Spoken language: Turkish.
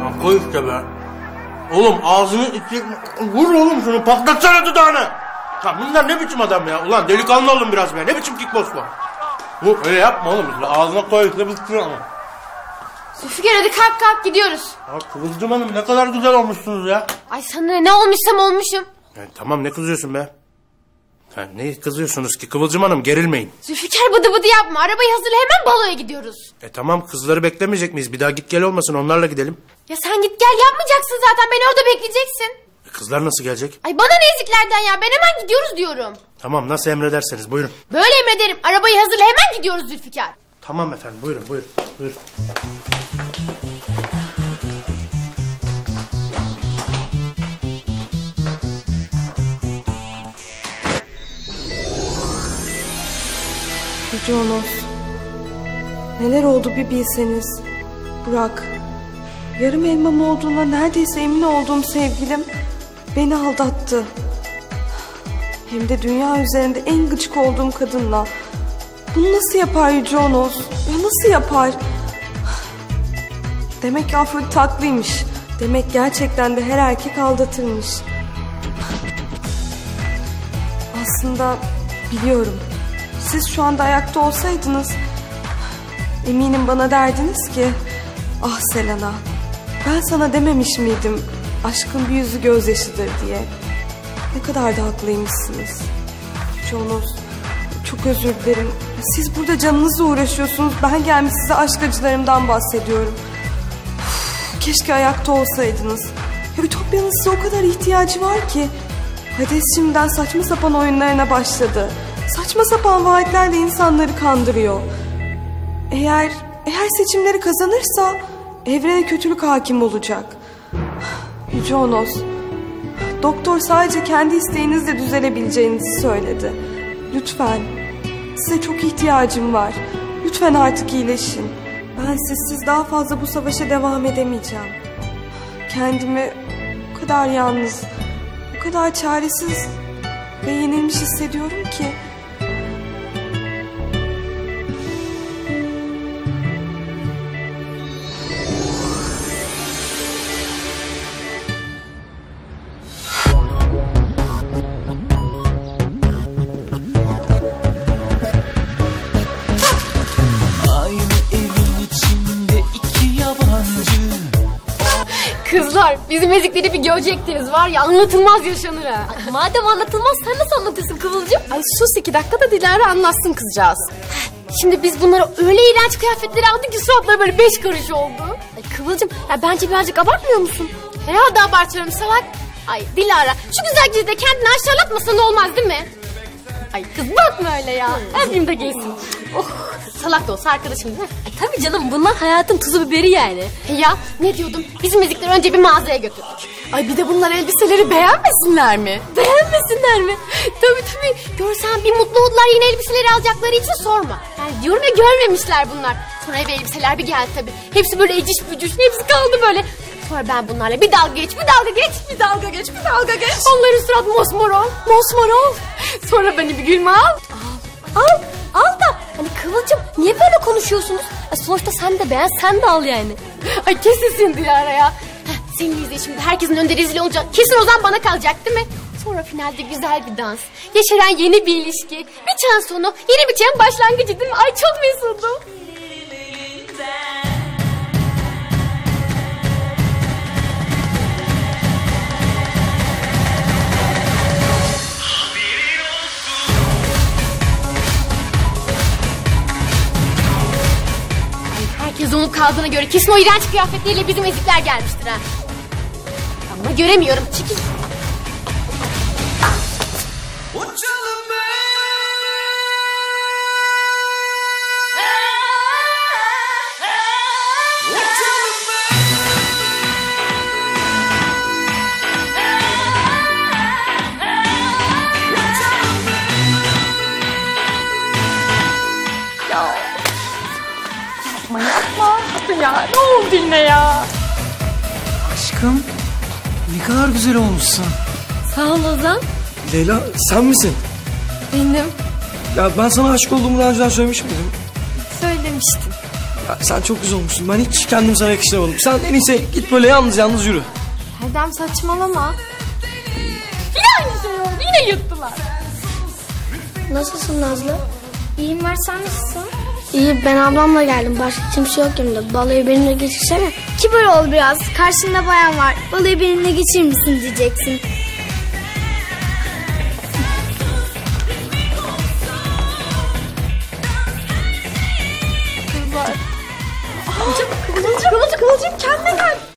Ya koy işte be. Oğlum ağzını içi... Vur oğlum şunu, patlatsana dudağını. Ya bunlar ne biçim adam ya? Ulan delikanlı olun biraz be. Ne biçim kickbox bu? Bu öyle yapma oğlum. Ağzına koy işte bıktın ama. Zülfikar hadi kalk kalk gidiyoruz. Ya Kıvılcım Hanım ne kadar güzel olmuşsunuz ya. Ay sana ne olmuşsam olmuşum. Yani tamam ne kızıyorsun be? Ha, ne kızıyorsunuz ki Kıvılcım Hanım, gerilmeyin. Zülfikar bıdı bıdı yapma, arabayı hazırla hemen baloya gidiyoruz. E tamam, kızları beklemeyecek miyiz? Bir daha git gel olmasın, onlarla gidelim. Ya sen git gel yapmayacaksın zaten, beni orada bekleyeceksin. E, kızlar nasıl gelecek? Ay bana ne eziklerden ya, ben hemen gidiyoruz diyorum. Tamam nasıl emrederseniz buyurun. Böyle emrederim, arabayı hazırla hemen gidiyoruz Zülfikar. Tamam efendim buyurun buyurun. Buyurun. Yüce Honos, neler oldu bir bilseniz. Burak, yarım elmam olduğuna neredeyse emin olduğum sevgilim beni aldattı. Hem de dünya üzerinde en gıcık olduğum kadınla. Bunu nasıl yapar Yüce Honos? Ya nasıl yapar? Demek ki Afrodit haklıymış. Demek gerçekten de her erkek aldatırmış. Aslında biliyorum. Siz şu anda ayakta olsaydınız eminim bana derdiniz ki ah Selena, ben sana dememiş miydim aşkın bir yüzü gözyaşıdır diye. Ne kadar da haklıymışsınız. Çoğunuz çok özür dilerim. Siz burada canınızla uğraşıyorsunuz, ben gelmiş size aşk acılarımdan bahsediyorum. Uf, keşke ayakta olsaydınız. Ya Ütopya'nın size o kadar ihtiyacı var ki. Hades şimdiden saçma sapan oyunlarına başladı. Saçma sapan vaatlerle insanları kandırıyor. Eğer seçimleri kazanırsa evrene kötülük hakim olacak. Yüce Honos, doktor sadece kendi isteğinizle düzelebileceğinizi söyledi. Lütfen, size çok ihtiyacım var. Lütfen artık iyileşin. Ben sizsiz daha fazla bu savaşa devam edemeyeceğim. Kendimi o kadar yalnız, o kadar çaresiz ve yenilmiş hissediyorum ki. Kızlar, bizim ezikleri bir görecektiniz var ya, anlatılmaz yaşanır ha. Madem anlatılmaz, sen nasıl anlatıyorsun Kıvılcım? Ay sus, 2 dakika da Dilara anlatsın kızcağız. Şimdi biz bunlara öyle iğrenç kıyafetleri aldık ki suratları böyle 5 karış oldu. Ay Kıvılcım, ya bence birazcık abartmıyor musun? Herhalde abartıyorum salak. Ay Dilara, şu güzel gizide kendini aşağılatmasan olmaz değil mi? Ay kız bakma öyle ya. Her de giysin. Oh, salak da olsa arkadaşım değil mi? Tabii canım, bunlar hayatın tuzu biberi yani. Ya ne diyordum? Bizim ezikleri önce bir mağazaya götürdük. Ay bir de bunlar elbiseleri beğenmesinler mi? Beğenmesinler mi? Tabii. Görsen bir mutlu oldular yine elbiseleri alacakları için sorma. Yani diyorum ya, görmemişler bunlar. Sonra eve elbiseler bir geldi tabii. Hepsi böyle eciş bücüş, hepsi kaldı böyle. Sonra ben bunlarla bir dalga geç. Onların surat mosmor ol. Sonra beni bir gülme al da hani Kıvılcım niye böyle konuşuyorsunuz? Sonuçta sen de beğen, sen de al yani. Ay kesinsin Dilara ya. Senin izle şimdi herkesin önünde rezil olacak. Kesin Ozan bana kalacak değil mi? Sonra finalde güzel bir dans, yeşeren yeni bir ilişki, bir çağın sonu, yeni bir çağın başlangıcı değil mi? Ay çok mesudum. Herkes onu kaldığına göre kesin o iğrenç kıyafetleriyle bizim ezikler gelmiştir ha. Ama göremiyorum, çekil. Ya ne oldu yine ya? Aşkım ne kadar güzel olmuşsun. Sağ ol Ozan. Leyla sen misin? Benim. Ya ben sana aşık olduğumu daha önce söylemiş miydim? Söylemiştin. Ya sen çok güzel olmuşsun. Ben hiç kendim sana yakıştıramadım. Sen en iyisi git böyle yalnız yürü. Erdem saçmalama. Yine aynı şey oldu. Yine yuttular. Nasılsın Nazlı? İyiyim var, sen nasılsın? İyi, ben ablamla geldim. Başka kimse yok yanımda. Balayı benimle geçirsene. Kibar ol biraz. Karşında bayan var. Balayı benimle geçirir misin diyeceksin. Kıvılcım kendine gel.